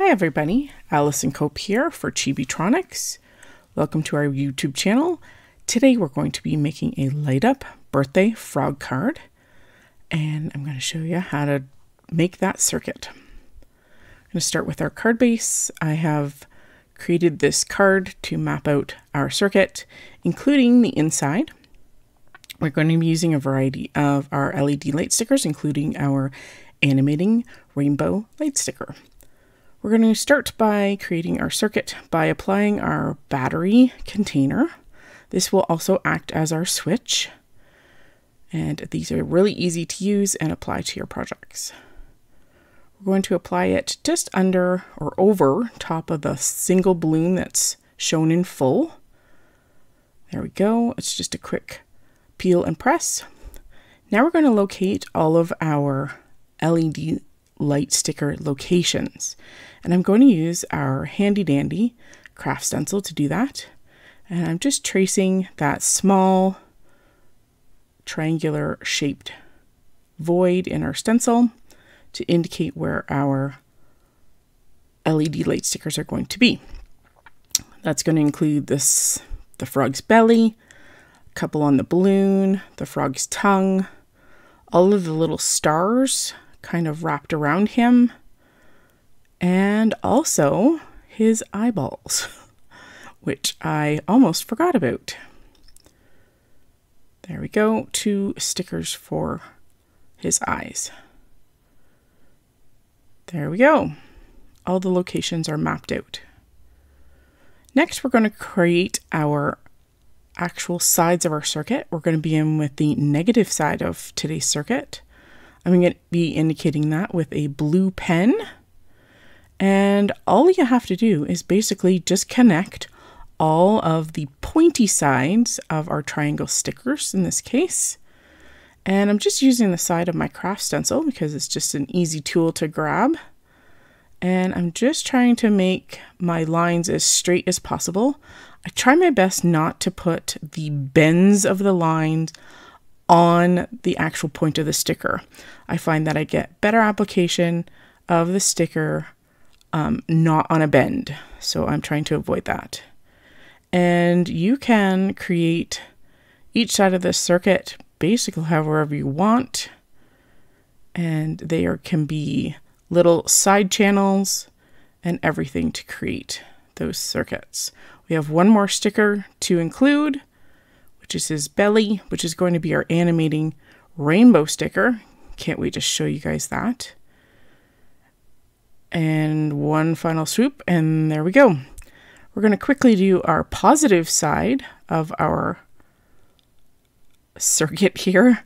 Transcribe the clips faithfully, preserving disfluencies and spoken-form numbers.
Hi everybody, Allison Cope here for Chibitronics. Welcome to our YouTube channel. Today we're going to be making a light up birthday frog card, and I'm going to show you how to make that circuit. I'm going to start with our card base. I have created this card to map out our circuit, including the inside. We're going to be using a variety of our L E D light stickers, including our Animating Rainbow light sticker. We're going to start by creating our circuit by applying our battery container. This will also act as our switch. And these are really easy to use and apply to your projects. We're going to apply it just under or over top of the single balloon that's shown in full. There we go. It's just a quick peel and press. Now we're going to locate all of our L E D light sticker locations. And I'm going to use our handy dandy craft stencil to do that. And I'm just tracing that small triangular shaped void in our stencil to indicate where our L E D light stickers are going to be. That's going to include this, the frog's belly, a couple on the balloon, the frog's tongue, all of the little stars kind of wrapped around him, and also his eyeballs, which I almost forgot about. There we go, two stickers for his eyes. There we go. All the locations are mapped out. Next, we're going to create our actual sides of our circuit. We're going to begin with the negative side of today's circuit. I'm going to be indicating that with a blue pen, and all you have to do is basically just connect all of the pointy sides of our triangle stickers in this case. And I'm just using the side of my craft stencil because it's just an easy tool to grab. And I'm just trying to make my lines as straight as possible. I try my best not to put the bends of the lines on the actual point of the sticker. I find that I get better application of the sticker um, not on a bend. So I'm trying to avoid that. And you can create each side of this circuit basically however you want. And there can be little side channels and everything to create those circuits. We have one more sticker to include, which is his belly, which is going to be our Animating Rainbow sticker. Can't wait to show you guys that. And one final swoop, and there we go. We're going to quickly do our positive side of our circuit here.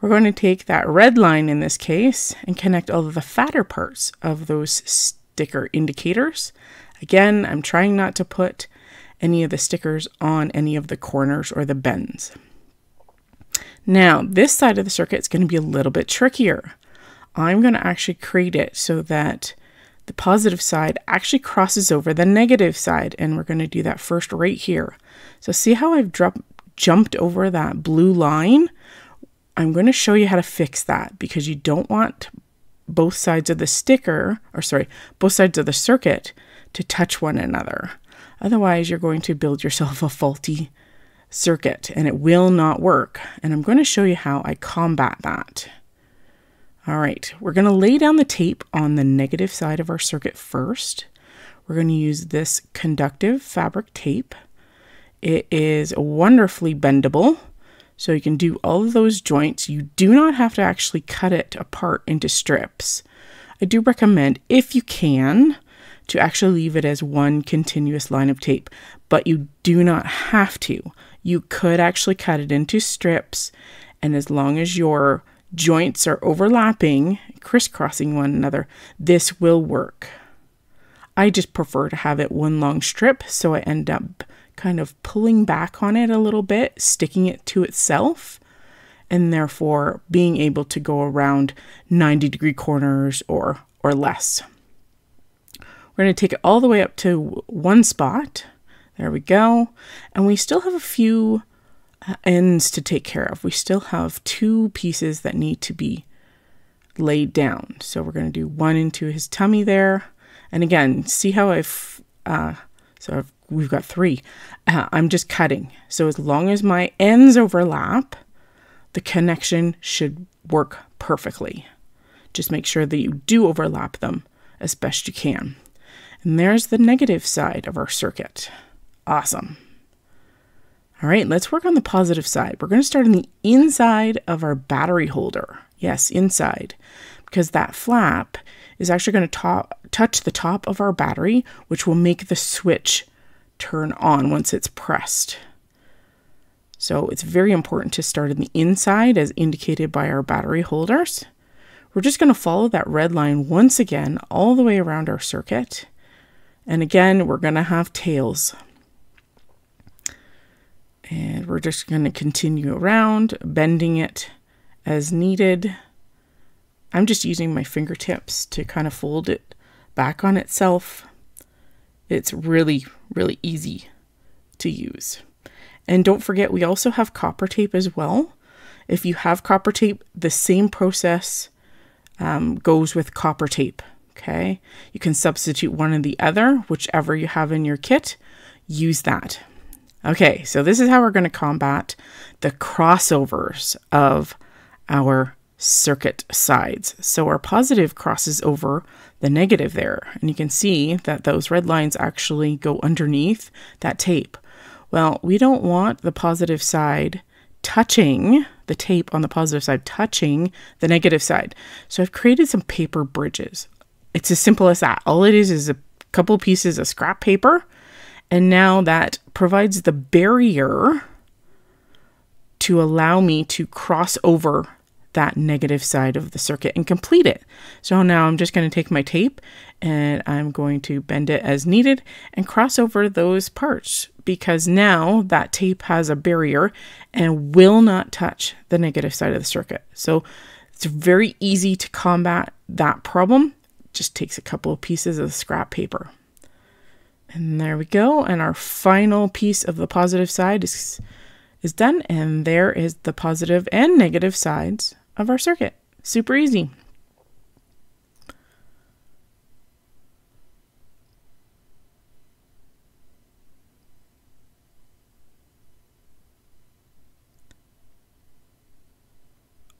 We're going to take that red line in this case and connect all of the fatter parts of those sticker indicators. Again, I'm trying not to put any of the stickers on any of the corners or the bends. Now, this side of the circuit is going to be a little bit trickier. I'm going to actually create it so that the positive side actually crosses over the negative side, and we're going to do that first right here. So see how I've dropped, jumped over that blue line? I'm going to show you how to fix that, because you don't want both sides of the sticker, or sorry, both sides of the circuit to touch one another. Otherwise, you're going to build yourself a faulty circuit and it will not work. And I'm going to show you how I combat that. All right, we're going to lay down the tape on the negative side of our circuit first. We're going to use this conductive fabric tape. It is wonderfully bendable, so you can do all of those joints. You do not have to actually cut it apart into strips. I do recommend, if you can, to actually leave it as one continuous line of tape, but you do not have to. You could actually cut it into strips, and as long as your joints are overlapping, crisscrossing one another, this will work. I just prefer to have it one long strip, so I end up kind of pulling back on it a little bit, sticking it to itself, and therefore being able to go around ninety degree corners or, or less. We're going to take it all the way up to one spot. There we go. And we still have a few ends to take care of. We still have two pieces that need to be laid down. So we're going to do one into his tummy there. And again, see how I've, uh, so I've, we've got three. Uh, I'm just cutting. So as long as my ends overlap, the connection should work perfectly. Just make sure that you do overlap them as best you can. And there's the negative side of our circuit. Awesome. All right, let's work on the positive side. We're going to start on the inside of our battery holder. Yes, inside, because that flap is actually going to top, touch the top of our battery, which will make the switch turn on once it's pressed. So it's very important to start on the inside as indicated by our battery holders. We're just going to follow that red line once again all the way around our circuit. And again, we're going to have tails. And we're just going to continue around, bending it as needed. I'm just using my fingertips to kind of fold it back on itself. It's really, really easy to use. And don't forget, we also have copper tape as well. If you have copper tape, the same process Um, goes with copper tape, okay? You can substitute one or the other, whichever you have in your kit, use that. Okay, so this is how we're gonna combat the crossovers of our circuit sides. So our positive crosses over the negative there, and you can see that those red lines actually go underneath that tape. Well, we don't want the positive side touching the tape on the positive side, touching the negative side. So I've created some paper bridges. It's as simple as that. All it is is a couple pieces of scrap paper. And now that provides the barrier to allow me to cross over that negative side of the circuit and complete it. So now I'm just going to take my tape and I'm going to bend it as needed and cross over those parts, because now that tape has a barrier and will not touch the negative side of the circuit. So it's very easy to combat that problem. It just takes a couple of pieces of scrap paper. And there we go. And our final piece of the positive side is, is done. And there is the positive and negative sides of our circuit. Super easy.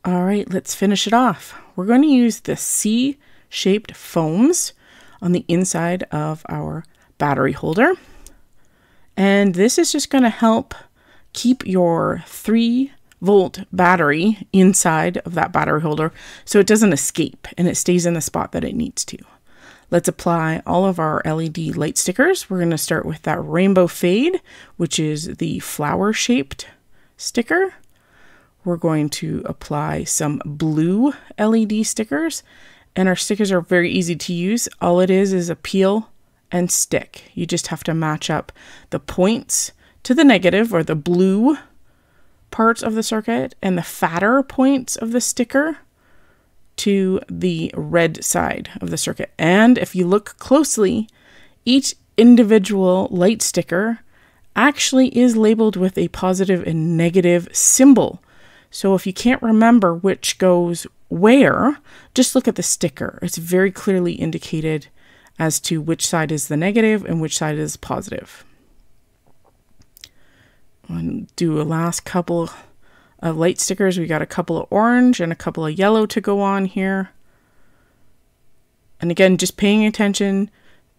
All right, let's finish it off. We're going to use the C-shaped foams on the inside of our battery holder. And this is just going to help keep your three volt battery inside of that battery holder so it doesn't escape and it stays in the spot that it needs to. Let's apply all of our L E D light stickers. We're going to start with that Rainbow Fade, which is the flower-shaped sticker. We're going to apply some blue L E D stickers, and our stickers are very easy to use. All it is is a peel and stick. You just have to match up the points to the negative or the blue parts of the circuit and the fatter points of the sticker to the red side of the circuit. And if you look closely, each individual light sticker actually is labeled with a positive and negative symbol. So if you can't remember which goes where, just look at the sticker. It's very clearly indicated as to which side is the negative and which side is positive. And do a last couple of light stickers. We got a couple of orange and a couple of yellow to go on here. And again, just paying attention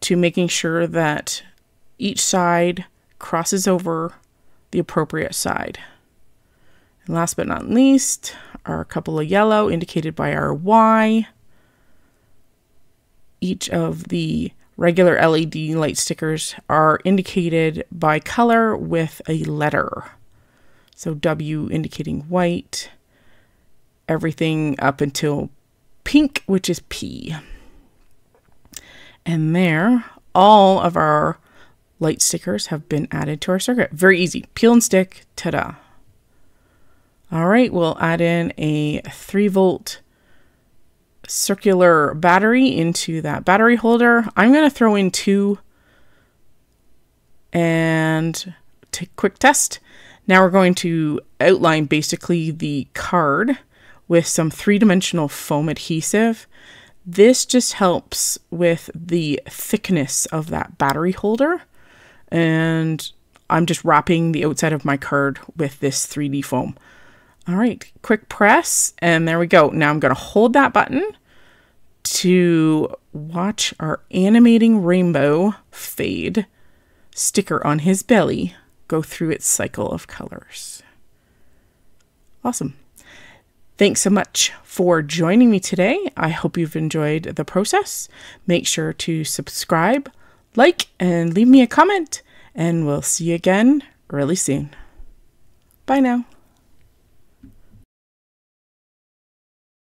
to making sure that each side crosses over the appropriate side. Last but not least, are a couple of yellow indicated by our Y. Each of the regular L E D light stickers are indicated by color with a letter. So W indicating white, everything up until pink, which is P. And there, all of our light stickers have been added to our circuit. Very easy. Peel and stick, ta-da. All right, we'll add in a three volt circular battery into that battery holder. I'm gonna throw in two and take a quick test. Now we're going to outline basically the card with some three dimensional foam adhesive. This just helps with the thickness of that battery holder, and I'm just wrapping the outside of my card with this three D foam. All right, quick press, and there we go. Now I'm gonna hold that button to watch our animating rainbow fade sticker on his belly go through its cycle of colors. Awesome. Thanks so much for joining me today. I hope you've enjoyed the process. Make sure to subscribe, like, and leave me a comment, and we'll see you again really soon. Bye now.